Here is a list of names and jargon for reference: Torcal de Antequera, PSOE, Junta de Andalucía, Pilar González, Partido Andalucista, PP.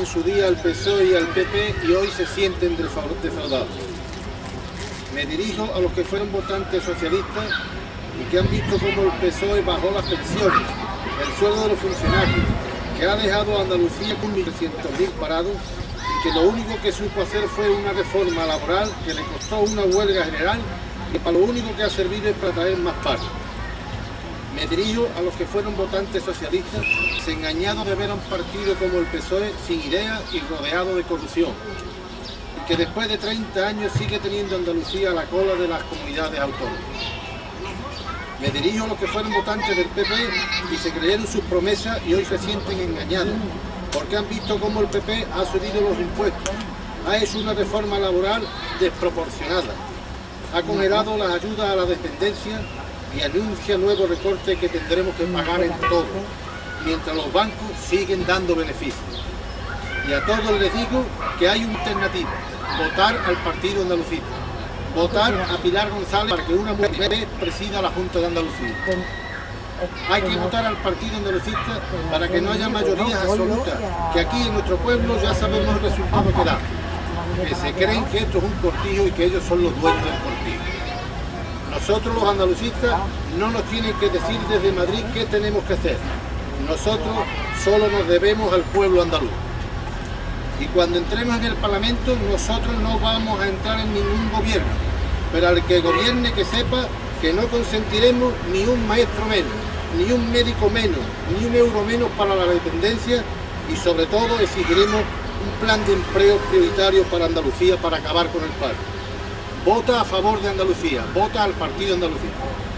en su día al PSOE y al PP y hoy se sienten defraudados. Me dirijo a los que fueron votantes socialistas y que han visto cómo el PSOE bajó las pensiones, el sueldo de los funcionarios, que ha dejado a Andalucía con 1.300.000 parados y que lo único que supo hacer fue una reforma laboral que le costó una huelga general y para lo único que ha servido es para traer más paro. Me dirijo a los que fueron votantes socialistas, engañados de ver a un partido como el PSOE sin ideas y rodeado de corrupción, y que después de 30 años sigue teniendo Andalucía a la cola de las comunidades autónomas. Me dirijo a los que fueron votantes del PP y se creyeron sus promesas y hoy se sienten engañados, porque han visto cómo el PP ha subido los impuestos, ha hecho una reforma laboral desproporcionada, ha congelado las ayudas a la dependencia y anuncia nuevos recortes que tendremos que pagar en todo, mientras los bancos siguen dando beneficios. Y a todos les digo que hay una alternativa: votar al Partido Andalucista, votar a Pilar González para que una mujer presida la Junta de Andalucía. Hay que votar al Partido Andalucista para que no haya mayorías absolutas, que aquí en nuestro pueblo ya sabemos el resultado que da, que se creen que esto es un cortijo y que ellos son los dueños del cortijo. Nosotros los andalucistas no nos tienen que decir desde Madrid qué tenemos que hacer. Nosotros solo nos debemos al pueblo andaluz. Y cuando entremos en el Parlamento, nosotros no vamos a entrar en ningún gobierno, pero al que gobierne que sepa que no consentiremos ni un maestro menos, ni un médico menos, ni un euro menos para la dependencia, y sobre todo exigiremos un plan de empleo prioritario para Andalucía para acabar con el paro. Vota a favor de Andalucía, vota al Partido Andalucista.